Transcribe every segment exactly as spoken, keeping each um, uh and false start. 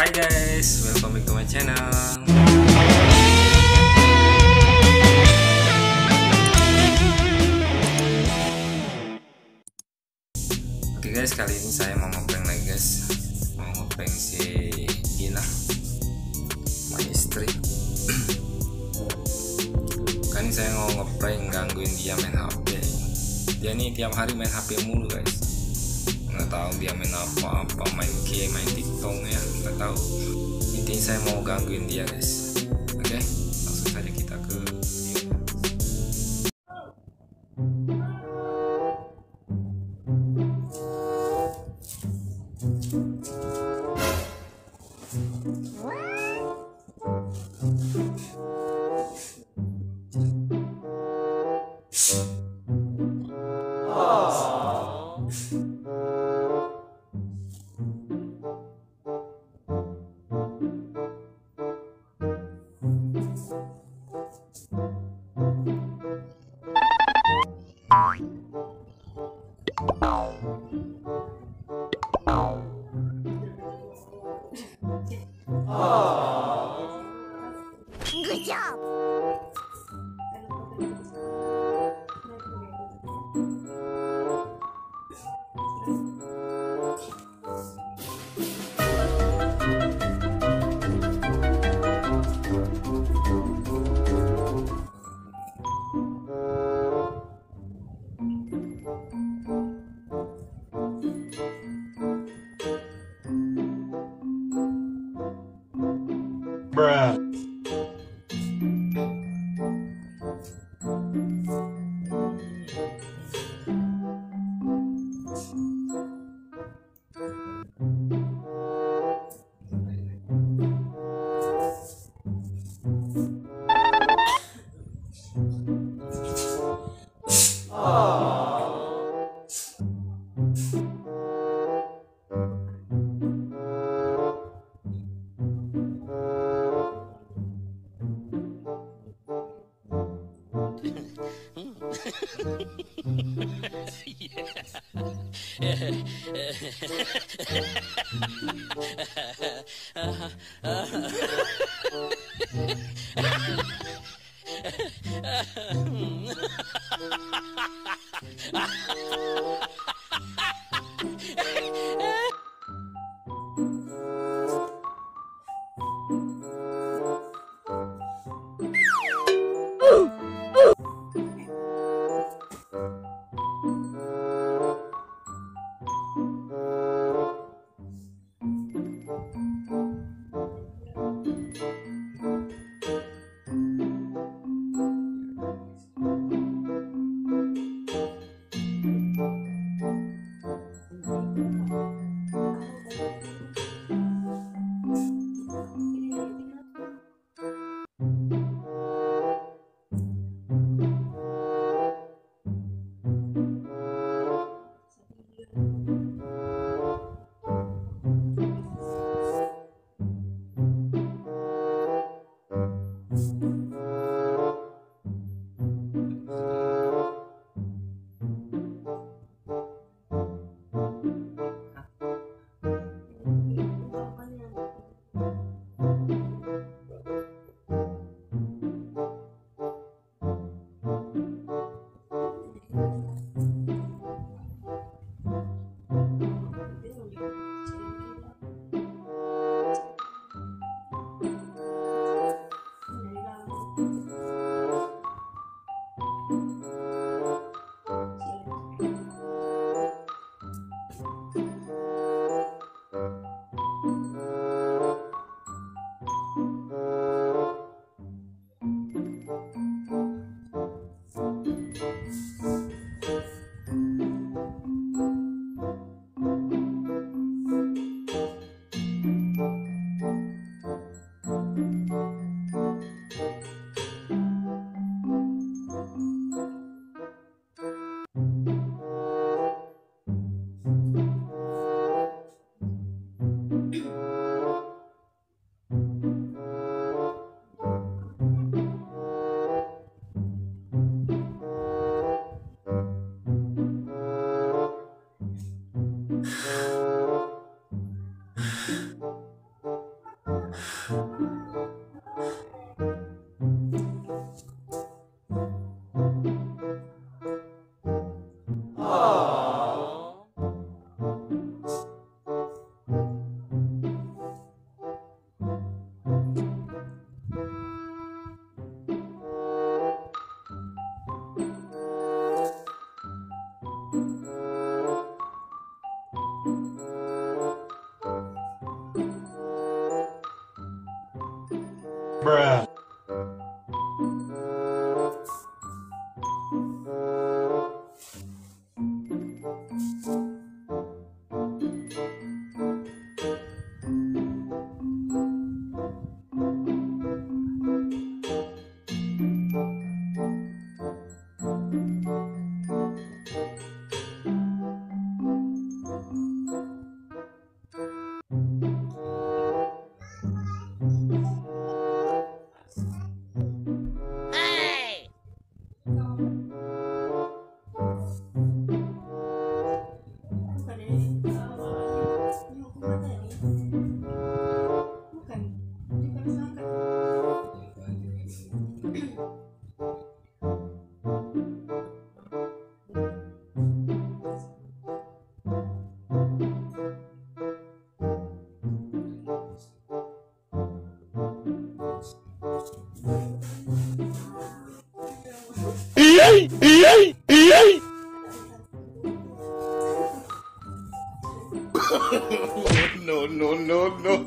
Hi guys, welcome back to my channel. Oke okay guys, kali ini saya mau ngeprank lagi guys. Mau ngeprank si Gina, my istri. Kan ini saya mau ngeprank gangguin dia main H P. Dia nih tiap hari main H P mulu guys. Nggak tahu dia main apa-apa, main game, main TikTok ya, nggak tahu. Intinya saya mau gangguin dia guys. Oke, okay? Langsung saja kita ke video. Good job. Bruh. Bruh. E aí no, no, no, no. No,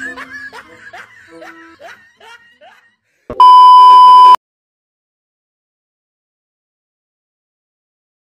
no.